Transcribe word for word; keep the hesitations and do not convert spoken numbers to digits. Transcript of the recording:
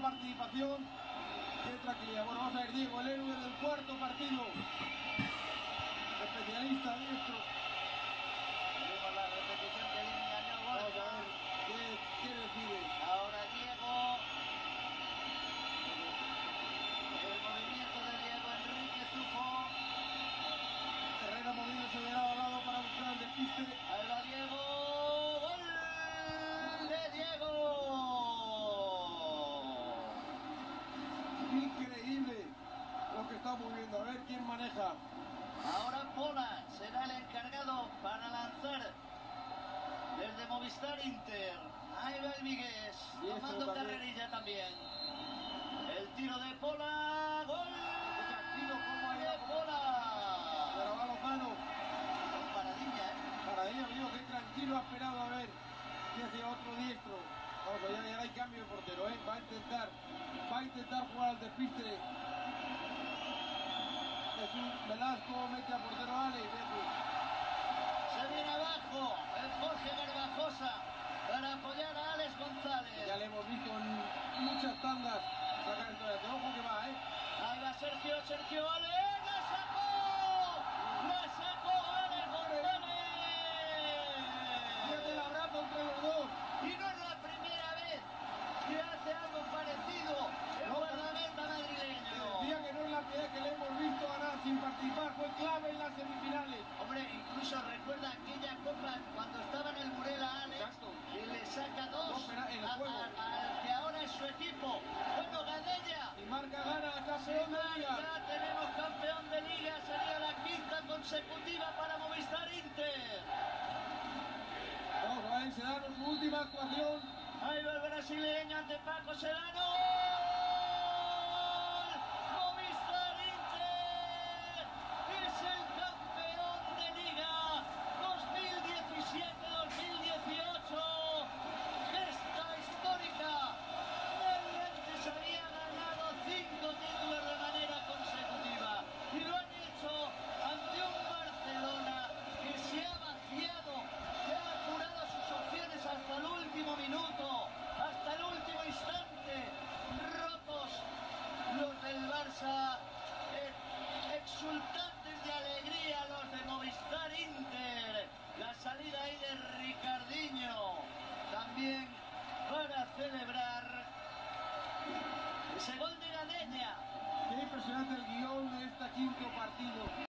buena participación. Qué tranquilidad. Bueno, vamos a ver, Diego, el héroe del cuarto partido. Especialista diestro. Vemos la repetición que viene a Diego. Vamos a ver qué, qué decide. Ahora Diego. El movimiento de Diego Enrique Sufo. Terreno movido se de lado a lado para buscar el despiste. Ahí va Diego. ¡Gol de Diego! Increíble lo que estamos viendo. A ver quién maneja. Ahora Pola será el encargado para lanzar desde Movistar Inter. Ahí va el Miguel, tomando carrerilla también. El tiro de Pola, gol de Pola. Pero va Lozano. Con paradilla, ¿eh? Paradilla, amigo, que tranquilo ha esperado a ver qué hace otro diestro. Vamos allá, ya hay cambio de portero, ¿eh? Va a intentar, va a intentar jugar al despiste. Velasco mete a portero Alex. Se viene abajo el Jorge Garbajosa para apoyar a Alex González. Ya le hemos visto en muchas tandas sacar el torete. Ojo que va, ¿eh? Ahí va Sergio, Sergio Alex. ¡La sacó! ¡La sacó Alex González! Fíjate el abrazo entre los dos. Y no es la primera vez que hace algo parecido el guardameta madrileño. Decía que no es la primera vez que le hemos visto ganar sin participar, fue clave en las semifinales. Hombre, incluso recuerda aquella copa cuando estaba en el Burela Alex. Exacto. Y le saca dos no, el a, a, a, que ahora es su equipo. Bueno, Gadella. Y marca gana campeón de liga. Ya tenemos campeón de liga, sería la quinta consecutiva para Movistar Inter. Vamos a ver, Sedano, última actuación. Ahí va el brasileño ante Paco Sedano.